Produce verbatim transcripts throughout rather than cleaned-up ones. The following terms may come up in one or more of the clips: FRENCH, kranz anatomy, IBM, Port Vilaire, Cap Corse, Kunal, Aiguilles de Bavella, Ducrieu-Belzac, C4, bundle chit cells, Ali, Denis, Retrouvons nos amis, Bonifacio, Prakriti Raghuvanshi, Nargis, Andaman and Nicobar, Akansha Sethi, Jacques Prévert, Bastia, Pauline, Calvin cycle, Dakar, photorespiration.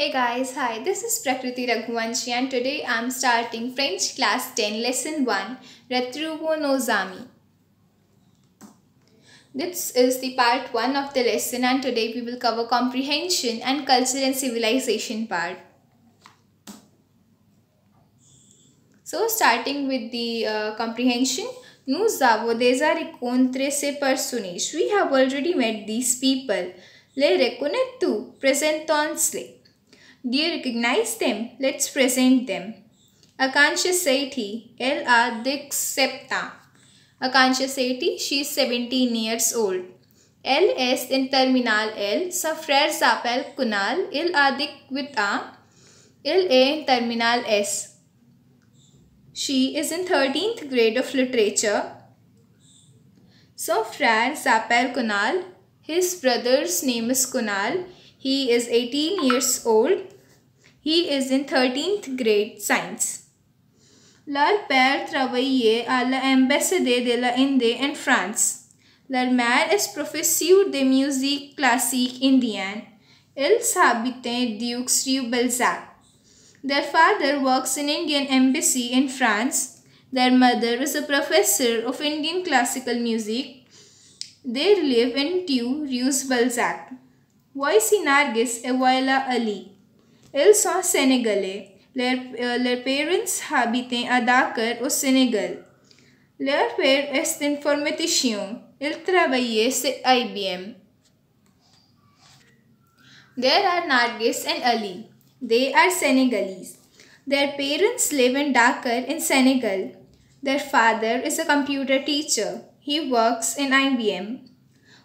Hey guys, hi, this is Prakriti Raghuvanshi and today I am starting French class ten lesson one, Retrouvons nos amis. This is the part one of the lesson and today we will cover comprehension and culture and civilization part. So starting with the uh, comprehension, nous avons déjà rencontré ces personnages. We have already met these people. Les reconnais-tu? Present tense. Do you recognize them? Let's present them. Akansha Sethi, elle a dix-sept ans. Akansha Sethi, she is seventeen years old. Elle est en terminale L. Son frère s'appelle Kunal. Il a dix-huit ans. Il est en terminale S. She is in thirteenth grade of literature. Son frère s'appelle Kunal. His brother's name is Kunal. He is eighteen years old. He is in thirteenth grade science. Leur père travaillait à l'ambassade de l'Inde en France. Leur mère est professeure de musique classique indienne. Ils habitent Ducrieu-Belzac. Their father works in Indian embassy in France. Their mother is a professor of Indian classical music. They live in Ducrieu-Belzac. Voici Nargis et voilà Ali. Ils sont sénégalais. Leur, euh, leurs parents habitent à Dakar au Sénégal. Leur père est informaticien. Il travaillait chez I B M. There are Nargis and Ali. They are Senegalese. Their parents live in Dakar in Senegal. Their father is a computer teacher. He works in I B M.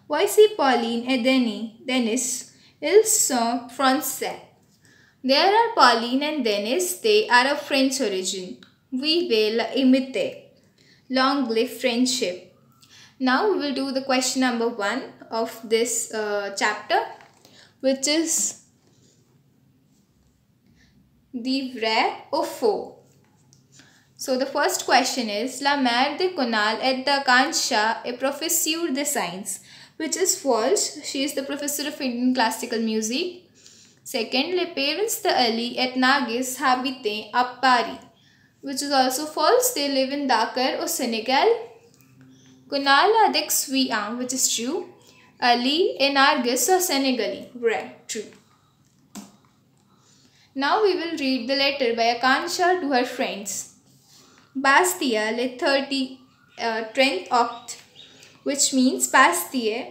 Voici Pauline et Denis. Denis. Ils sont français. There are Pauline and Denis. They are of French origin. Vive l'amitié. Long live friendship. Now we will do the question number one of this uh, chapter, which is the vrai ou faux. So the first question is, la mère de Kunal est d'Akansha, a professeur de science. Which is false. She is the professor of Indian classical music. Second, les parents de Ali et Nargis habitent à Paris. Which is also false. They live in Dakar or Senegal. Kunal a dix-huit ans, which is true. Ali et Nargis are Senegalese. Right, true. Now we will read the letter by Akansha to her friends. Bastia le thirty, uh, trente oct. Which means Bastia.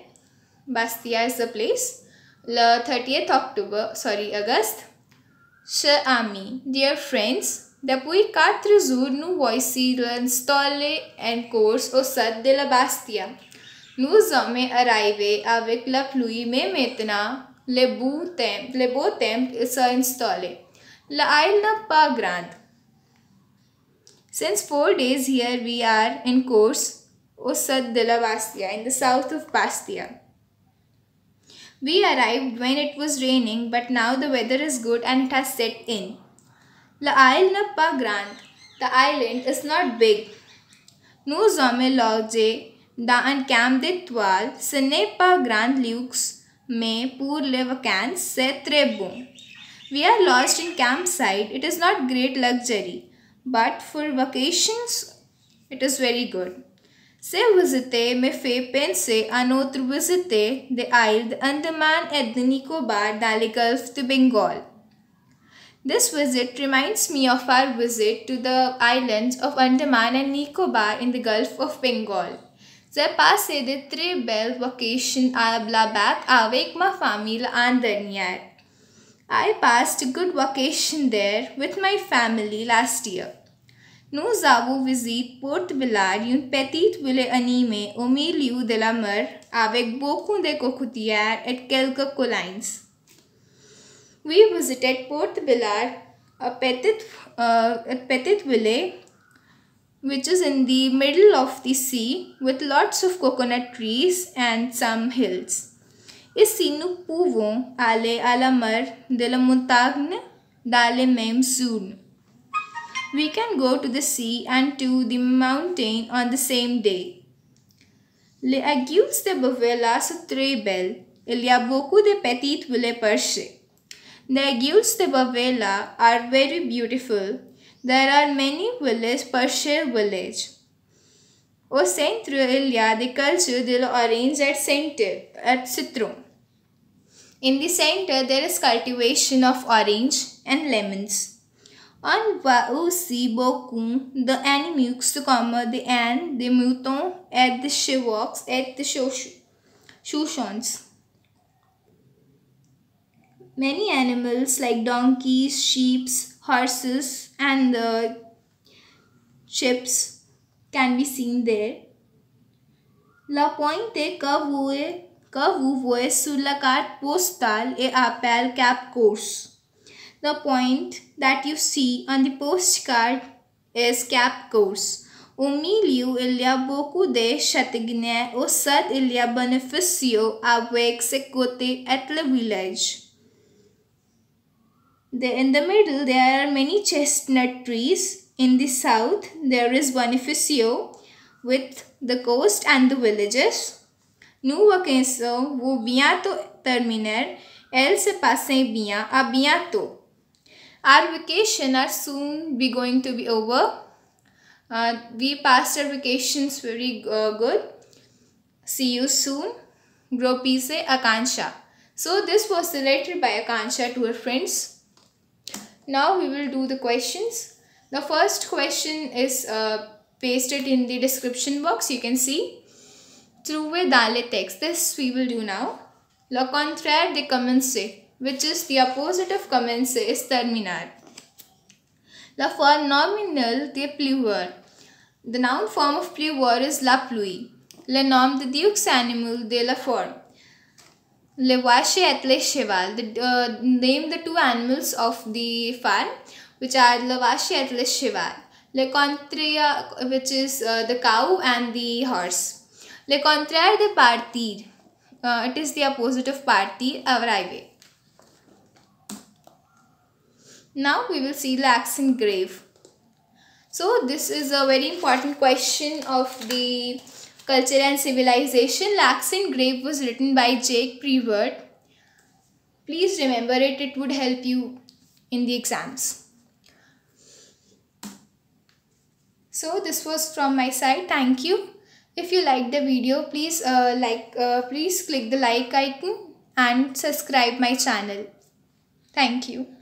Bastia is the place. Le thirtieth October, sorry, August. Chers amis, dear friends, depuis quatre jours, nous voici l'installé en course au sud de la Bastia. Nous sommes arrivés avec la pluie, mais maintenant, le beau temps, le beau temps s'installe. La île n'est pas grande. Since four days here, we are in course. Au sud de la Bastia, in the south of Bastia. We arrived when it was raining, but now the weather is good and it has set in. La isle n'est pas grande. The island is not big. Nous sommes logés dans un camp d'étoiles. Ce n'est pas grand luxe, mais pour les vacances, c'est très bon. We are lodged in campsite. It is not great luxury, but for vacations, it is very good. Ces visites me fait penser à notre visite de l'île d'Andaman et de Nicobar dans le Gulf de Bengal. This visit reminds me of our visit to the islands of Andaman and Nicobar in the Gulf of Bengal. J'ai passé de très belles vacations à Blabak avec ma famille l'an dernier. I passed a good vacation there with my family last year. Nous avons visité Port Vilaire, une petite ville animée au milieu de la mer, avec beaucoup de cocotières et quelques collines. We visited Port Vilaire, a petite, uh, a petite ville which is in the middle of the sea with lots of coconut trees and some hills. Ici, nous pouvons aller à la mer de la montagne dans les mêmes zones. We can go to the sea and to the mountain on the same day. Les Aiguilles de Bavella sont très belles. Il y a beaucoup de petites villes perchées. The Aiguilles de Bavella are very beautiful. There are many villages per share village. Au centre-il y a the culture de l'orange at Citron. In the center, there is cultivation of orange and lemons. On voit aussi beaucoup d'animaux comme des ânes, des moutons, et des chevaux, et des chouchons. Many animals like donkeys, sheep, horses, and the ships can be seen there. La pointe que vous, que vous voyez sur la carte postale est appelée Cap Corse. The point that you see on the postcard is Cap Corse. Au milieu, il y a beaucoup de châtaigniers. Au sud, il y a Bonifacio avec ses côtés at le village. In the middle, there are many chestnut trees. In the south, there is Bonifacio with the coast and the villages. Nous vacances vont bientôt terminer. Elles se passent bien. À bientôt. Our vacation are soon be going to be over. Uh, we passed our vacations very uh, good. See you soon. Gros peace, Akansha. So this was related by Akansha to her friends. Now we will do the questions. The first question is uh, pasted in the description box. You can see. Trouver dans le texte. This we will do now. Le contraire de commencer, which is the opposite of commencer, is terminar. La forme nominale de pleuvoir. The noun form of pleuvoir is la pluie. Le nom de deux animaux de la forme. Le vache et le cheval. The, uh, name the two animals of the farm, which are le vache et le cheval. Le contraire, which is uh, the cow and the horse. Le contraire de partir. Uh, it is the opposite of partir, arrive. Now we will see the accent grave. So this is a very important question of the Culture and Civilization. L'accent grave was written by Jacques Prévert. Please remember it, it would help you in the exams. So this was from my side. Thank you. If you liked the video, please uh, like uh, please click the like icon and subscribe my channel. Thank you.